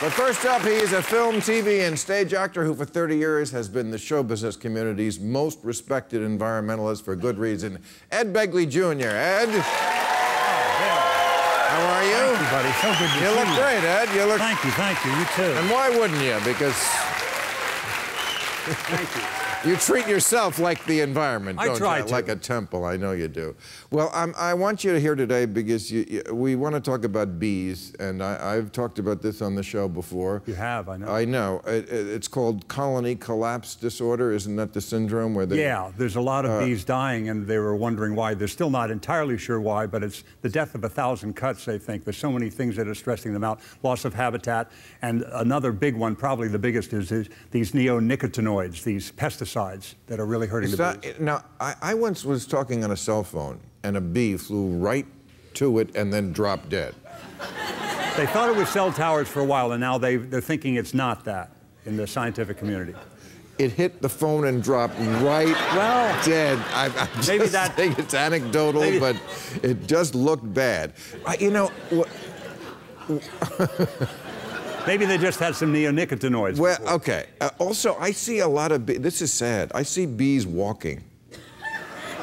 But first up, he is a film, TV, and stage actor who for 30 years has been the show business community's most respected environmentalist for good reason, Ed Begley Jr. Ed? Oh, how are you? Thank you, buddy. So good to see you. You look great, Ed. You look... Thank you. You too. And why wouldn't you? Because... Thank you. You treat yourself like the environment, don't you? I try to. Like a temple, I know you do. Well, I want you to hear today because we want to talk about bees, and I've talked about this on the show before. You have, I know. I know. It's called colony collapse disorder. Isn't that the syndrome where they... Yeah, there's a lot of bees dying, and they were wondering why. They're still not entirely sure why, but it's the death of 1,000 cuts, they think. There's so many things that are stressing them out. Loss of habitat, and another big one, probably the biggest, is these neonicotinoids, these pesticides that are really hurting the bees. Now, I once was talking on a cell phone, and a bee flew right to it and then dropped dead. They thought it was cell towers for a while, and now they're thinking it's not that in the scientific community. It hit the phone and dropped right dead. I think it's anecdotal, but it just looked bad. You know... Maybe they just had some neonicotinoids. Well, before. Okay. Also, I see a lot of bees. This is sad. I see bees walking.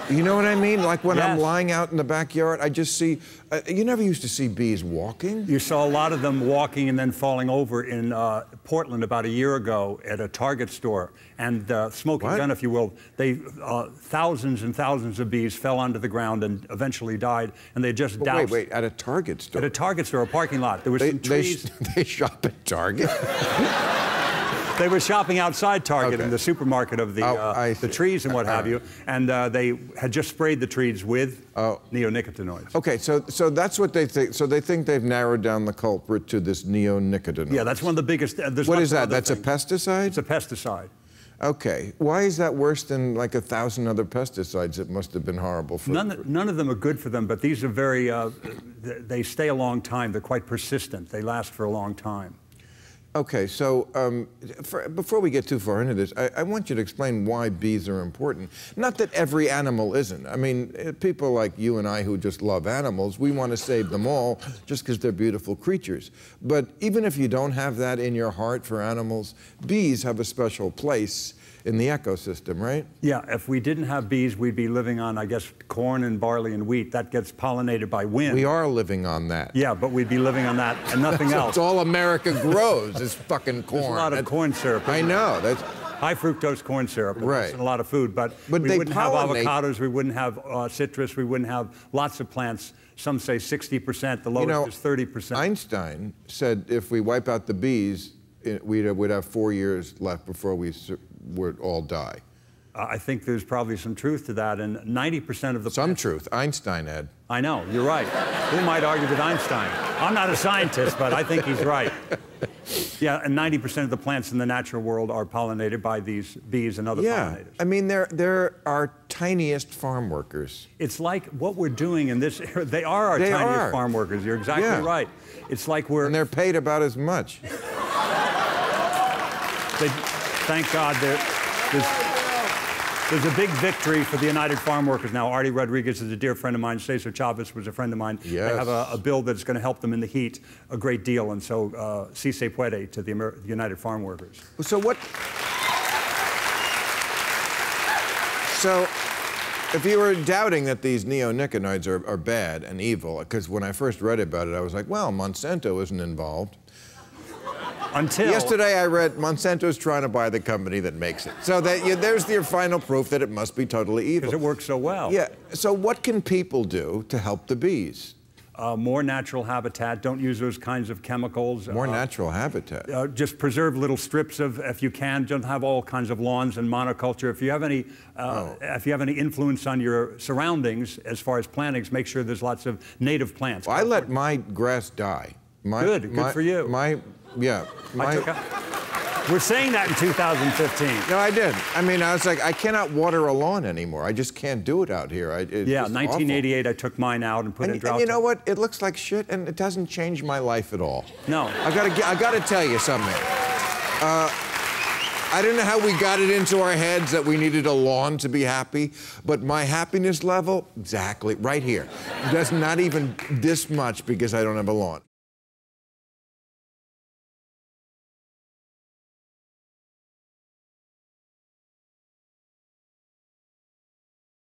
You know what I mean? Like when I'm lying out in the backyard, I just see... you never used to see bees walking. You saw a lot of them walking and then falling over in Portland about a year ago at a Target store. And smoking gun, if you will, they thousands and thousands of bees fell onto the ground and eventually died. And they just doused. Wait, at a Target store? At a Target store, a parking lot. There were some trees. They shop at Target? They were shopping outside Target in the supermarket of the trees and what have you, and they had just sprayed the trees with neonicotinoids. Okay, so that's what they think. So they think they've narrowed down the culprit to this neonicotinoid. Yeah, that's one of the biggest. What is that? That's a pesticide? It's a pesticide. Okay. Why is that worse than like 1,000 other pesticides? It must have been horrible for them. None of them are good for them, but these are very, they stay a long time. They're quite persistent. They last for a long time. Okay, so before we get too far into this, I want you to explain why bees are important. Not that every animal isn't. I mean, people like you and I who just love animals, we want to save them all just because they're beautiful creatures. But even if you don't have that in your heart for animals, bees have a special place in the ecosystem, right? Yeah, if we didn't have bees, we'd be living on, I guess, corn and barley and wheat. That gets pollinated by wind. We are living on that. Yeah, but we'd be living on that and nothing else. That's all America grows is fucking corn. There's a lot of corn syrup. I know. That's high fructose corn syrup. Right. And a lot of food, but we wouldn't have avocados, we wouldn't have citrus, we wouldn't have lots of plants. Some say 60%, the lowest is 30%. Einstein said if we wipe out the bees, we would have 4 years left before we would all die. I think there's probably some truth to that, and 90% of the... Some truth. Einstein, Ed. I know, you're right. Who might argue with Einstein? I'm not a scientist, but I think he's right. Yeah, and 90% of the plants in the natural world are pollinated by these bees and other pollinators. I mean, they're our tiniest farm workers. It's like what we're doing in this era. They are our tiniest farm workers. You're exactly right. It's like we're... And they're paid about as much. Thank God there's a big victory for the United Farm Workers now. Artie Rodriguez is a dear friend of mine. Cesar Chavez was a friend of mine. Yes. They have a bill that's going to help them in the heat a great deal. And so, si se puede to the United Farm Workers. So what... So, if you were doubting that these neonicotinoids are bad and evil, because when I first read about it, I was like, well, Monsanto isn't involved. Until yesterday, I read Monsanto's trying to buy the company that makes it. So that there's your final proof that it must be totally evil. Because it works so well. Yeah. So what can people do to help the bees? More natural habitat. Don't use those kinds of chemicals. More natural habitat. Just preserve little strips of, if you can. Don't have all kinds of lawns and monoculture. If you have any, if you have any influence on your surroundings as far as plantings, make sure there's lots of native plants. Well, I let my grass die. Good for you. We're saying that in 2015. No, I did. I mean, I was like, I cannot water a lawn anymore. I just can't do it out here. Yeah, 1988, awful. I took mine out and put in drought. And you know what? It looks like shit, and it doesn't change my life at all. No. I gotta tell you something. I don't know how we got it into our heads that we needed a lawn to be happy, but my happiness level, exactly, right here. That's not even this much because I don't have a lawn.